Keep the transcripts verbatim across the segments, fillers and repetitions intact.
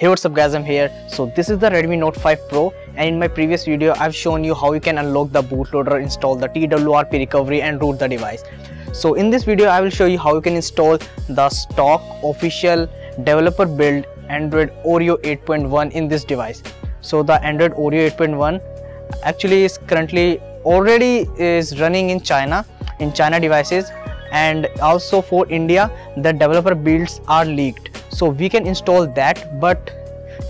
Hey, what's up guys, I'm here. So this is the Redmi Note five Pro, and in my previous video I've shown you how you can unlock the bootloader, install the T W R P recovery and root the device. So in this video I will show you how you can install the stock official developer build Android Oreo eight point one in this device. So the Android Oreo eight point one actually is currently already is running in China, in China devices, and also for India the developer builds are leaked. So we can install that, but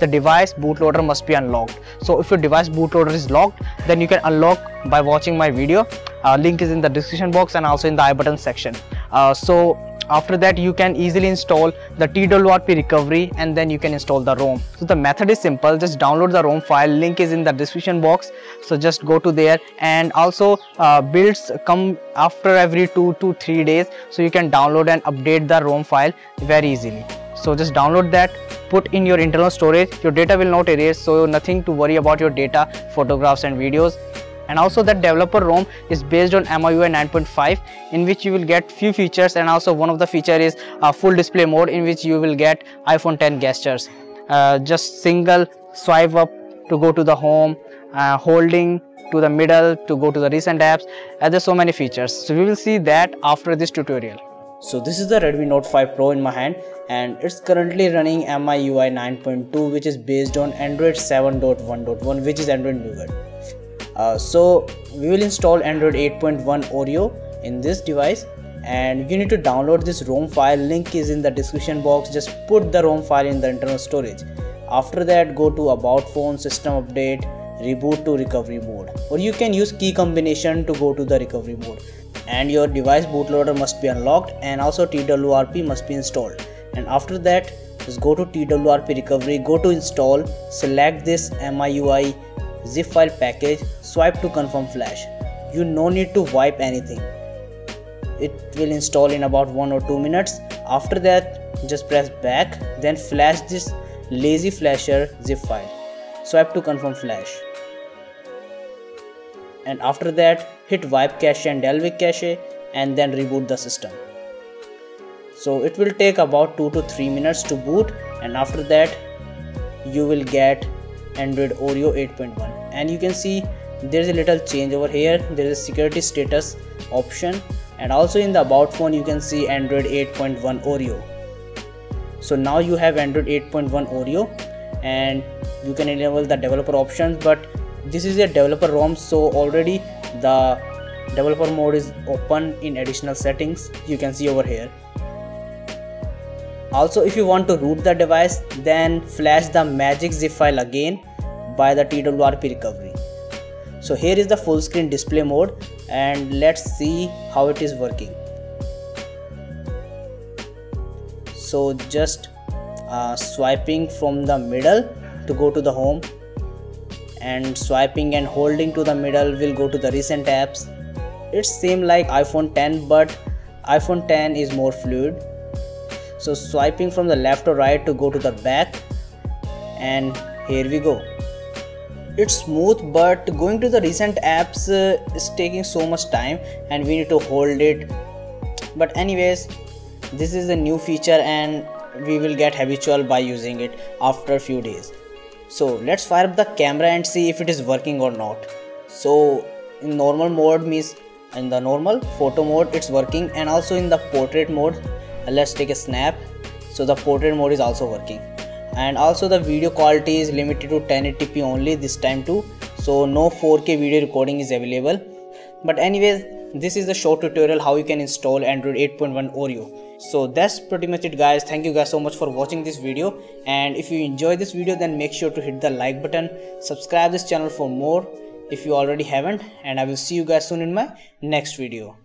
the device bootloader must be unlocked. So if your device bootloader is locked, then you can unlock by watching my video. Uh, link is in the description box and also in the I button section. Uh, so after that you can easily install the T W R P recovery, and then you can install the ROM. So the method is simple, just download the ROM file, link is in the description box, so just go to there. And also uh, builds come after every two to three days, so you can download and update the ROM file very easily. So just download that, put in your internal storage, your data will not erase, so nothing to worry about your data, photographs and videos. And also that developer ROM is based on M I U I nine point five, in which you will get few features, and also one of the feature is uh, full display mode, in which you will get iPhone ten gestures. Uh, just single swipe up to go to the home, uh, holding to the middle to go to the recent apps, and there's so many features. So we will see that after this tutorial. So this is the Redmi Note five Pro in my hand, and it's currently running M I U I nine point two, which is based on Android seven point one point one, which is Android Nougat. Uh, so we will install Android eight point one Oreo in this device, and you need to download this ROM file, link is in the description box, just put the ROM file in the internal storage. After that go to about phone, system update, reboot to recovery mode, or you can use key combination to go to the recovery mode. And your device bootloader must be unlocked, and also T W R P must be installed. And after that just go to T W R P recovery, go to install, select this M I U I zip file package, swipe to confirm flash. You no need to wipe anything, it will install in about one or two minutes. After that just press back, then flash this lazy flasher zip file, swipe to confirm flash. And after that hit wipe cache and delve cache, and then reboot the system. So it will take about two to three minutes to boot, and after that you will get Android Oreo eight point one. And you can see there is a little change over here, there is a security status option, and also in the about phone you can see Android eight point one Oreo. So now you have Android eight point one Oreo, and you can enable the developer options, but this is a developer ROM, so already the developer mode is open. In additional settings you can see over here. Also if you want to root the device, then flash the magic zip file again by the T W R P recovery. So here is the full screen display mode, and let's see how it is working. So just uh, swiping from the middle to go to the home, and swiping and holding to the middle will go to the recent apps. It's same like iPhone ten, but iPhone ten is more fluid. So swiping from the left or right to go to the back, and here we go. It's smooth, but going to the recent apps uh, is taking so much time, and we need to hold it. But anyways, this is a new feature, and we will get habitual by using it after a few days. So let's fire up the camera and see if it is working or not. So in normal mode means in the normal photo mode it's working, and also in the portrait mode, let's take a snap. So the portrait mode is also working, and also the video quality is limited to ten eighty p only this time too, so no four K video recording is available. But anyways, this is the short tutorial how you can install Android eight point one Oreo. So that's pretty much it guys. Thank you guys so much for watching this video, and if you enjoy this video then make sure to hit the like button, subscribe this channel for more if you already haven't, and I will see you guys soon in my next video.